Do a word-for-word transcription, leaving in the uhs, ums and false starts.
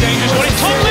dangerous one. It's Tomlinson!